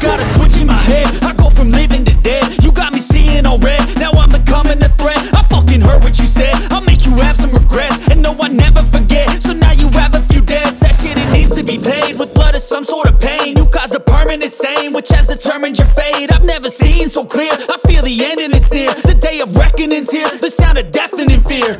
got a switch in my head. I go from living to dead. You got me seeing all red. Now I'm becoming a threat. I fucking heard what you said. I'll make you have some regrets. And no, I never forget. So now you have a few debts. That shit, it needs to be paid with blood or some sort of pain. You caused a permanent stain, which has determined your fate. I've never seen so clear. I feel the end and it's near. The day of reckoning's here. The sound of deafening fear.